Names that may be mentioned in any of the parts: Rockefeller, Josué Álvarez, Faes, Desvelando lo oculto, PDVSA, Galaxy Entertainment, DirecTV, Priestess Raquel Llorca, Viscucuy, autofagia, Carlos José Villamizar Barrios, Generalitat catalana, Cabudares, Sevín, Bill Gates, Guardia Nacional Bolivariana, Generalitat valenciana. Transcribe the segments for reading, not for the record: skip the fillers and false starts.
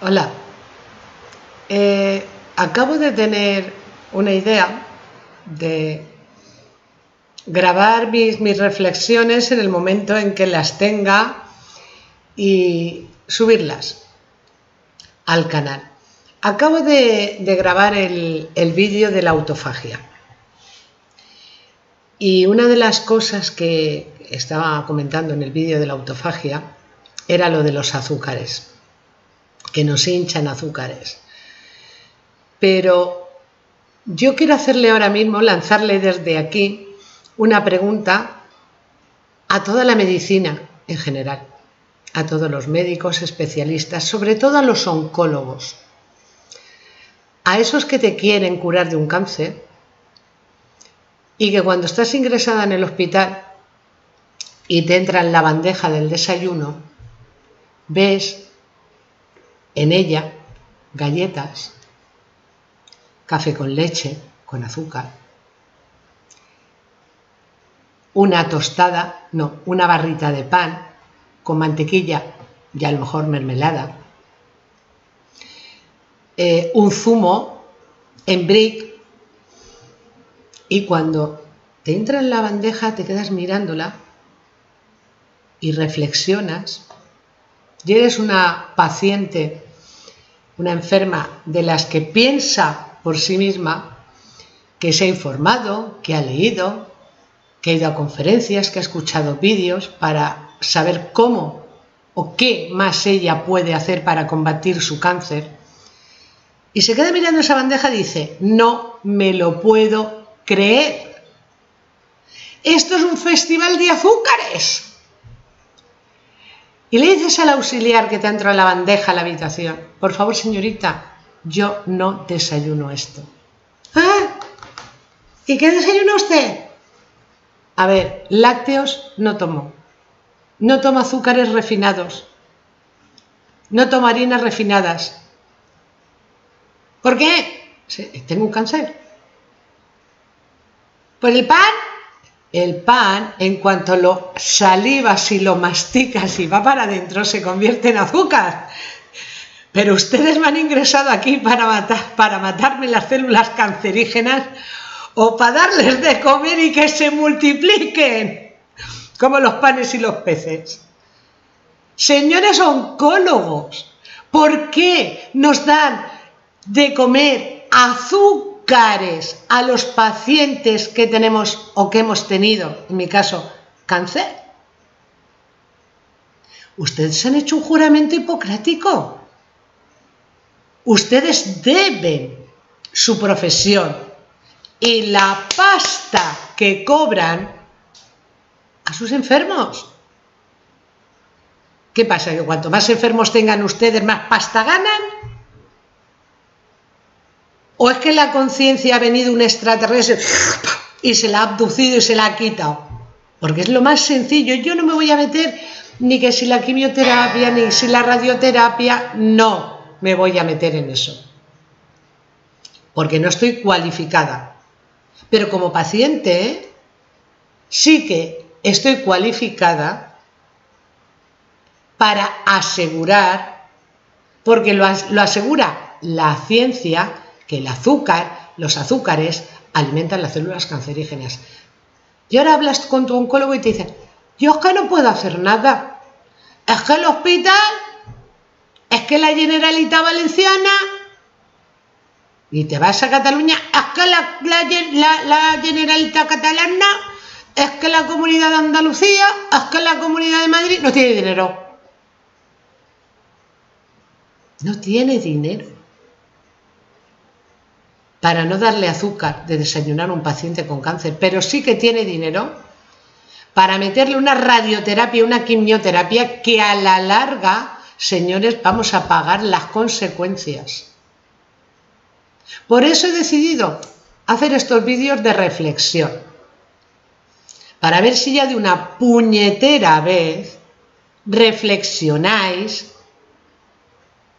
Hola, acabo de tener una idea de grabar mis reflexiones en el momento en que las tenga y subirlas al canal. Acabo de grabar el vídeo de la autofagia y una de las cosas que estaba comentando en el vídeo de la autofagia era lo de los azúcares, que nos hinchan azúcares. Pero yo quiero hacerle ahora mismo, lanzarle desde aquí una pregunta a toda la medicina en general, a todos los médicos especialistas, sobre todo a los oncólogos, a esos que te quieren curar de un cáncer y que cuando estás ingresada en el hospital y te entra en la bandeja del desayuno, ves en ella galletas, café con leche, con azúcar, una barrita de pan con mantequilla y a lo mejor mermelada, un zumo en brick, y cuando te entra en la bandeja te quedas mirándola y reflexionas. Y eres una paciente, una enferma de las que piensa por sí misma, que se ha informado, que ha leído, que ha ido a conferencias, que ha escuchado vídeos para saber cómo o qué más ella puede hacer para combatir su cáncer. Y se queda mirando esa bandeja y dice: no me lo puedo creer. Esto es un festival de azúcares. Y le dices al auxiliar que te entra en la bandeja a la habitación: por favor, señorita, yo no desayuno esto. ¿Ah? ¿Y qué desayuna usted? A ver, lácteos no tomo. No tomo azúcares refinados. No tomo harinas refinadas. ¿Por qué? Tengo un cáncer. ¿Por el pan? El pan, en cuanto lo salivas y lo masticas y va para adentro, se convierte en azúcar. Pero ustedes me han ingresado aquí para matarme las células cancerígenas o para darles de comer y que se multipliquen, como los panes y los peces. Señores oncólogos, ¿por qué nos dan de comer azúcar a los pacientes que tenemos o que hemos tenido, en mi caso, cáncer? Ustedes han hecho un juramento hipocrático. Ustedes deben su profesión y la pasta que cobran a sus enfermos. ¿Qué pasa? ¿Que cuanto más enfermos tengan ustedes, más pasta ganan? ¿O es que la conciencia ha venido un extraterrestre y se la ha abducido y se la ha quitado? Porque es lo más sencillo. Yo no me voy a meter ni que si la quimioterapia, ni si la radioterapia. No me voy a meter en eso, porque no estoy cualificada. Pero como paciente, sí que estoy cualificada para asegurar, porque lo asegura la ciencia, que el azúcar, los azúcares alimentan las células cancerígenas. Y ahora hablas con tu oncólogo y te dicen: yo es que no puedo hacer nada, es que el hospital, es que la Generalitat Valenciana. Y te vas a Cataluña: es que la Generalitat catalana, es que la Comunidad de Andalucía, es que la Comunidad de Madrid. No tiene dinero. No tiene dinero para no darle azúcar de desayunar a un paciente con cáncer, pero sí que tiene dinero para meterle una radioterapia, una quimioterapia, que a la larga, señores, vamos a pagar las consecuencias. Por eso he decidido hacer estos vídeos de reflexión, para ver si ya de una puñetera vez reflexionáis,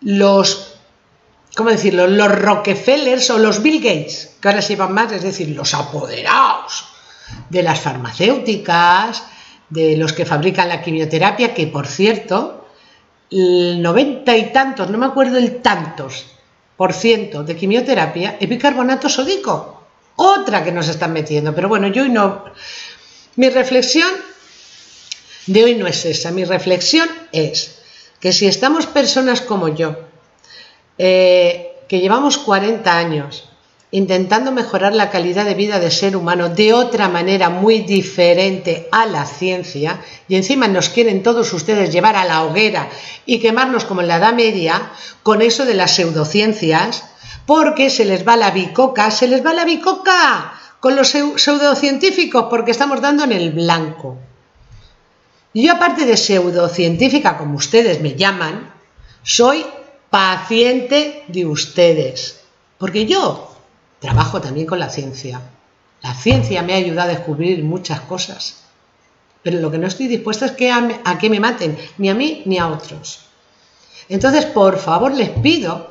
los Rockefeller o los Bill Gates, que ahora se llevan más, es decir, los apoderados de las farmacéuticas, de los que fabrican la quimioterapia, que por cierto, el 90 y tantos, no me acuerdo el tantos por ciento de quimioterapia es bicarbonato sódico, otra que nos están metiendo, pero bueno, mi reflexión de hoy no es esa, mi reflexión es que si estamos personas como yo, que llevamos 40 años intentando mejorar la calidad de vida del ser humano de otra manera muy diferente a la ciencia, y encima nos quieren todos ustedes llevar a la hoguera y quemarnos como en la Edad Media con eso de las pseudociencias, porque se les va la bicoca, con los pseudocientíficos, porque estamos dando en el blanco. Yo, aparte de pseudocientífica, como ustedes me llaman, soy paciente de ustedes, porque yo trabajo también con la ciencia. La ciencia me ha ayudado a descubrir muchas cosas, pero lo que no estoy dispuesta es a que me maten, ni a mí ni a otros. Entonces, por favor, les pido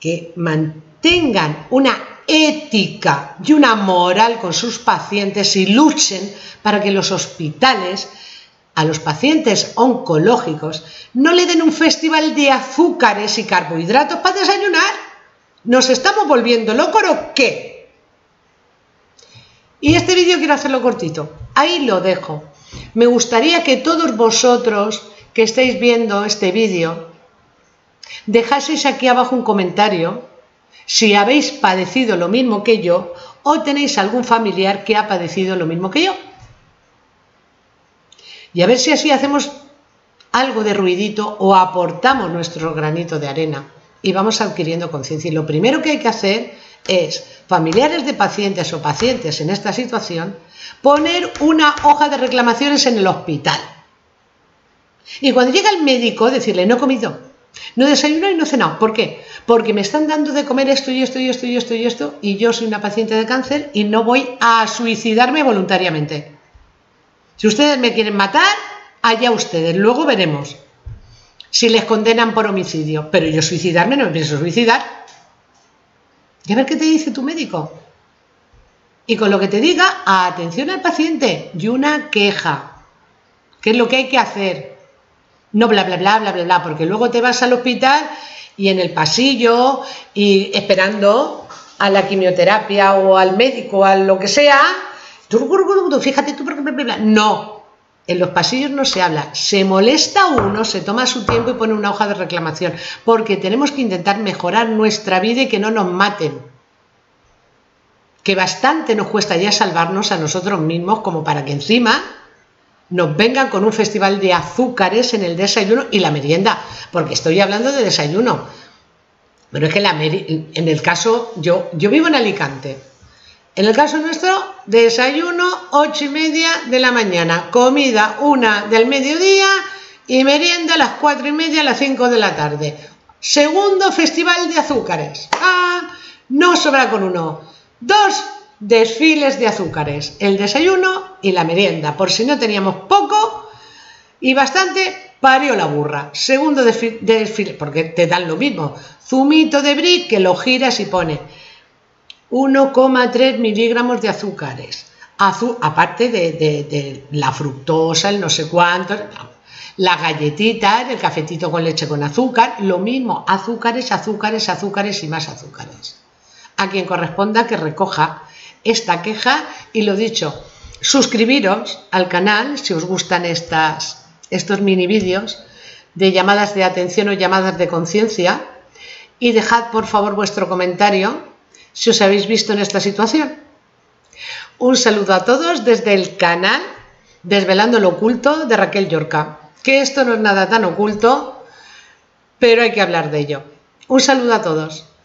que mantengan una ética y una moral con sus pacientes y luchen para que los hospitales a los pacientes oncológicos no le den un festival de azúcares y carbohidratos para desayunar. ¿Nos estamos volviendo locos o qué? Y este vídeo quiero hacerlo cortito, ahí lo dejo. Me gustaría que todos vosotros que estáis viendo este vídeo dejaseis aquí abajo un comentario si habéis padecido lo mismo que yo o tenéis algún familiar que ha padecido lo mismo que yo. Y a ver si así hacemos algo de ruidito o aportamos nuestro granito de arena y vamos adquiriendo conciencia. Y lo primero que hay que hacer es, familiares de pacientes o pacientes en esta situación, poner una hoja de reclamaciones en el hospital. Y cuando llega el médico, decirle: no he comido, no he desayunado y no he cenado. ¿Por qué? Porque me están dando de comer esto y esto y esto y esto y esto, y yo soy una paciente de cáncer y no voy a suicidarme voluntariamente. Si ustedes me quieren matar, allá ustedes, luego veremos si les condenan por homicidio, pero yo suicidarme no me pienso suicidar. Y a ver qué te dice tu médico. Y con lo que te diga, atención al paciente y una queja, que es lo que hay que hacer. No bla, bla, bla, bla, bla, bla, porque luego te vas al hospital y en el pasillo y esperando a la quimioterapia o al médico o a lo que sea, fíjate tú, bla, bla, bla. No, en los pasillos no se habla, se molesta uno, se toma su tiempo y pone una hoja de reclamación, porque tenemos que intentar mejorar nuestra vida y que no nos maten, que bastante nos cuesta ya salvarnos a nosotros mismos como para que encima nos vengan con un festival de azúcares en el desayuno y la merienda, porque estoy hablando de desayuno. Pero es que en el caso, yo vivo en Alicante, en el caso nuestro, desayuno 8:30 de la mañana, comida 1 del mediodía y merienda a las 4:30, a las 5 de la tarde. Segundo festival de azúcares. Ah, no sobra con uno. Dos desfiles de azúcares, el desayuno y la merienda, por si no teníamos poco y bastante, parió la burra. Segundo desfile, porque te dan lo mismo, zumito de brick que lo giras y pone 1,3 miligramos de azúcares, aparte de la fructosa, el no sé cuánto, la galletita, el cafetito con leche con azúcar, lo mismo, azúcares, azúcares, azúcares y más azúcares. A quien corresponda que recoja esta queja. Y lo dicho, suscribiros al canal si os gustan estos mini vídeos de llamadas de atención o llamadas de conciencia, y dejad por favor vuestro comentario si os habéis visto en esta situación. Un saludo a todos desde el canal Desvelando lo Oculto de Raquel Llorca, que esto no es nada tan oculto, pero hay que hablar de ello. Un saludo a todos.